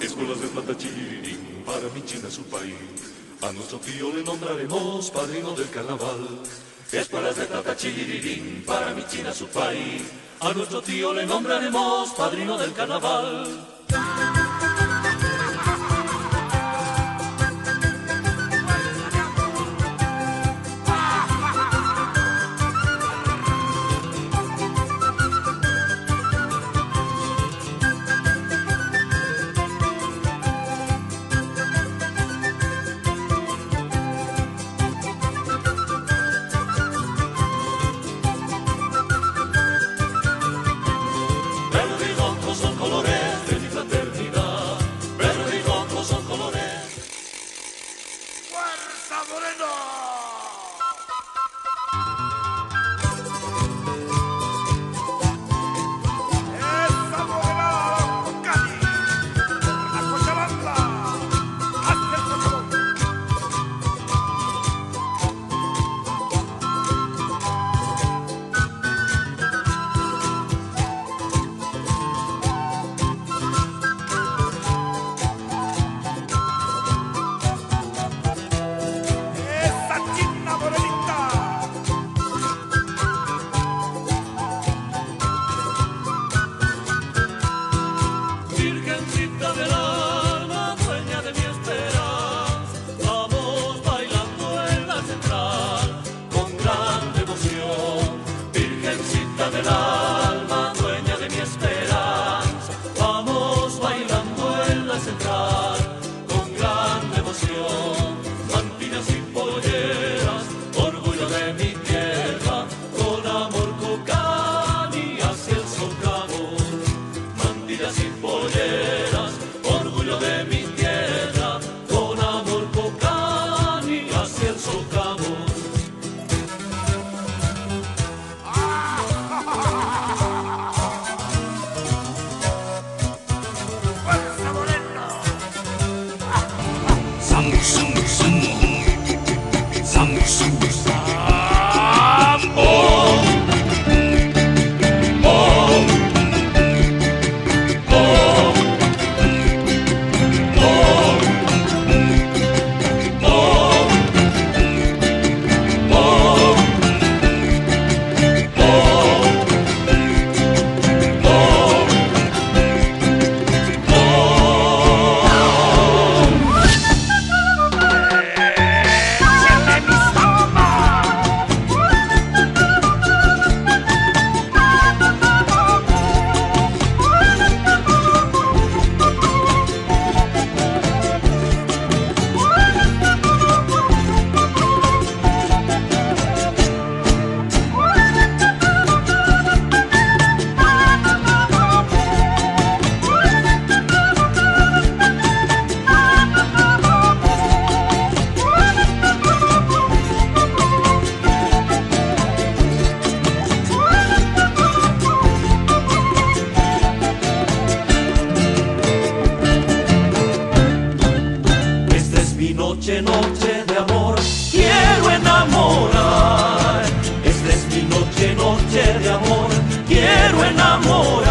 Escuelas de Matachirirín para Michina, su país. A nuestro tío le nombraremos padrino del carnaval. Escuelas de Matachirirín para Michina, su país. A nuestro tío le nombraremos padrino del carnaval. Quiero enamorar.